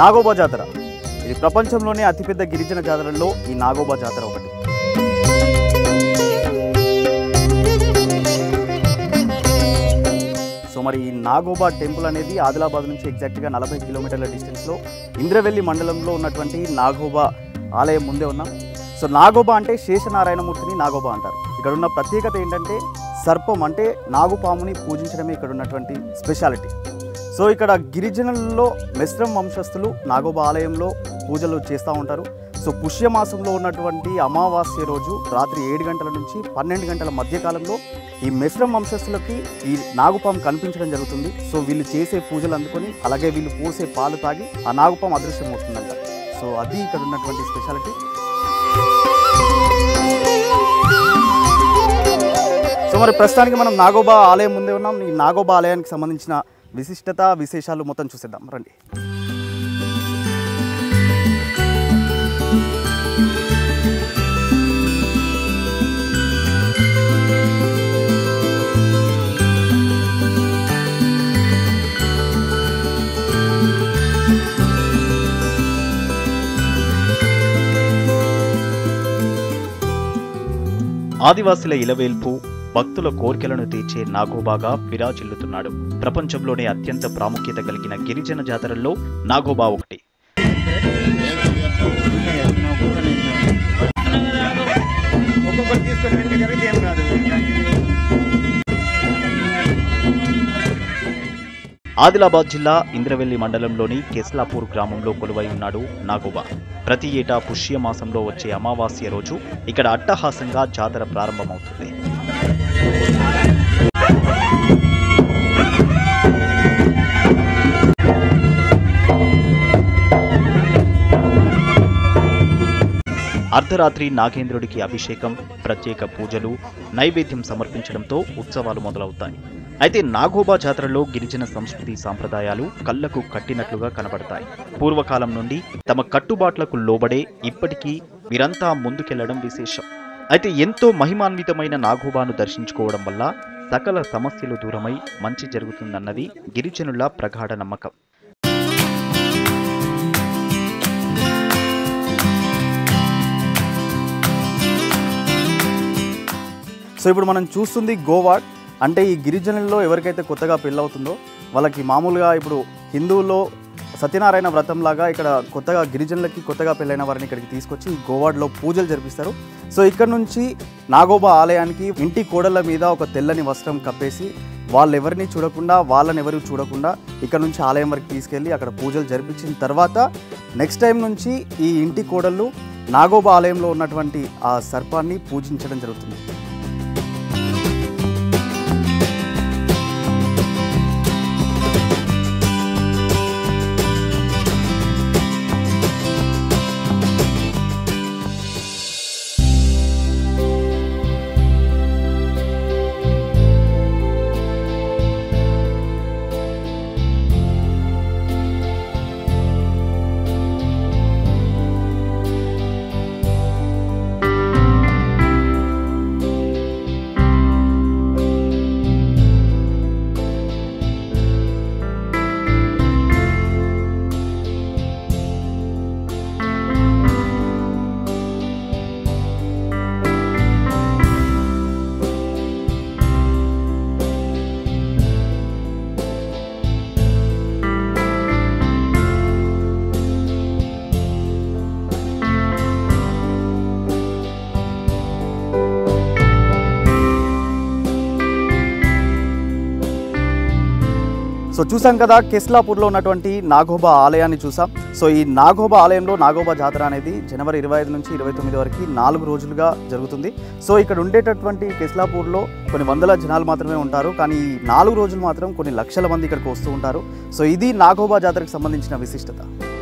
నాగోబా జాతర ఇది ప్రపంచంలోనే అతిపెద్ద గిరిజన జాతరల్లో ఈ నాగోబా జాతర ఒకటి। సో మరి ఈ నాగోబా టెంపుల్ అనేది ఆదిలాబాద్ నుంచి ఎగ్జాక్ట్గా 40 కిలోమీటర్ల డిస్టెన్స్లో ఇంద్రవేలి మండలంలో ఉన్నటువంటి నాగోబా ఆలయం ముందే ఉన్నాం। సో నాగోబా అంటే శేష నారాయణమూర్తిని నాగోబా అంటారు। ఇక్కడ ఉన్న ప్రత్యేకత ఏంటంటే సర్పం అంటే నాగుపాముని పూజించడమే ఇక్కడ ఉన్నటువంటి స్పెషాలిటీ। సో ఇక్కడ గిరిజనుల్లో మెస్రం వంశస్థులు నాగోబా ఆలయంలో పూజలు చేస్తూ ఉంటారు। సో పుష్యమాసంలో ఉన్నటువంటి అమావాస్య రోజు రాత్రి 7 గంటల నుంచి 12 గంటల మధ్యకాలంలో ఈ మెస్రం వంశస్థులకి ఈ నాగుపాము కనిపించడం జరుగుతుంది। సో వీళ్ళు చేసే పూజలు అందుకొని అలాగే వీళ్ళు పోసే పాలు తాగి ఆ నాగుపాము అదృశ్యం అవుతుందంట। సో అది ఇక్కడ ఉన్నటువంటి స్పెషాలిటీ। సో మరి ప్రస్తుతానికి మనం నాగోబా ఆలయం ముందే ఉన్నాం। ఈ నాగోబా ఆలయానికి సంబంధించిన విశిష్టత విశేషాలు మొత్తం చూసేద్దాం రండి। ఆదివాసుల ఇలవేల్పు భక్తుల కోర్కెలను తీర్చే నాగోబాగా విరాజిల్లుతున్నాడు। ప్రపంచంలోనే అత్యంత ప్రాముఖ్యత కలిగిన గిరిజన జాతరల్లో నాగోబా ఒకటి। ఆదిలాబాద్ జిల్లా ఇంద్రవెల్లి మండలంలోని కేసలాపూర్ గ్రామంలో కొలువై ఉన్నాడు నాగోబా। ప్రతి ఏటా పుష్యమాసంలో వచ్చే అమావాస్య రోజు ఇక్కడ అట్టహాసంగా జాతర ప్రారంభమవుతుంది। అర్ధరాత్రి నాగేంద్రుడికి అభిషేకం, ప్రత్యేక పూజలు, నైవేద్యం సమర్పించడంతో ఉత్సవాలు మొదలవుతాయి। అయితే నాగోబా జాతరలో గిరిజన సంస్కృతి సాంప్రదాయాలు కళ్లకు కట్టినట్లుగా కనబడతాయి। పూర్వకాలం నుండి తమ కట్టుబాట్లకు లోబడే ఇప్పటికీ వీరంతా ముందుకెళ్లడం విశేషం। అయితే ఎంతో మహిమాన్వితమైన నాగోబాను దర్శించుకోవడం వల్ల సకల సమస్యలు దూరమై మంచి జరుగుతుందన్నది గిరిజనుల ప్రగాఢ నమ్మకం। సో ఇప్పుడు మనం చూస్తుంది గోవాడ్ అంటే ఈ గిరిజనుల్లో ఎవరికైతే కొత్తగా పెళ్ళవుతుందో వాళ్ళకి మామూలుగా ఇప్పుడు హిందువుల్లో సత్యనారాయణ వ్రతంలాగా ఇక్కడ కొత్తగా గిరిజనులకి కొత్తగా పెళ్ళైన వారిని ఇక్కడికి తీసుకొచ్చి గోవాడ్లో పూజలు జరిపిస్తారు। సో ఇక్కడ నుంచి నాగోబా ఆలయానికి ఇంటి కోడళ్ళ మీద ఒక తెల్లని వస్త్రం కప్పేసి వాళ్ళెవరిని చూడకుండా వాళ్ళని ఎవరు చూడకుండా ఇక్కడ నుంచి ఆలయం వరకు తీసుకెళ్ళి అక్కడ పూజలు జరిపించిన తర్వాత నెక్స్ట్ టైం నుంచి ఈ ఇంటి కోడళ్ళు నాగోబా ఆలయంలో ఉన్నటువంటి ఆ సర్పాన్ని పూజించడం జరుగుతుంది। సో చూసాం కదా కేసలాపూర్లో ఉన్నటువంటి నాగోబా ఆలయాన్ని చూసాం। సో ఈ నాగోబా ఆలయంలో నాగోబా జాతర అనేది జనవరి 25 నుంచి 29 వరకు 4 రోజులుగా జరుగుతుంది। సో ఇక్కడ ఉండేటటువంటి కేసలాపూర్లో కొన్ని వందల జనాలు మాత్రమే ఉంటారు, కానీ ఈ 4 రోజులు మాత్రం కొన్ని లక్షల మంది ఇక్కడికి వస్తూ ఉంటారు। సో ఇది నాగోబా జాతరకు సంబంధించిన విశిష్టత।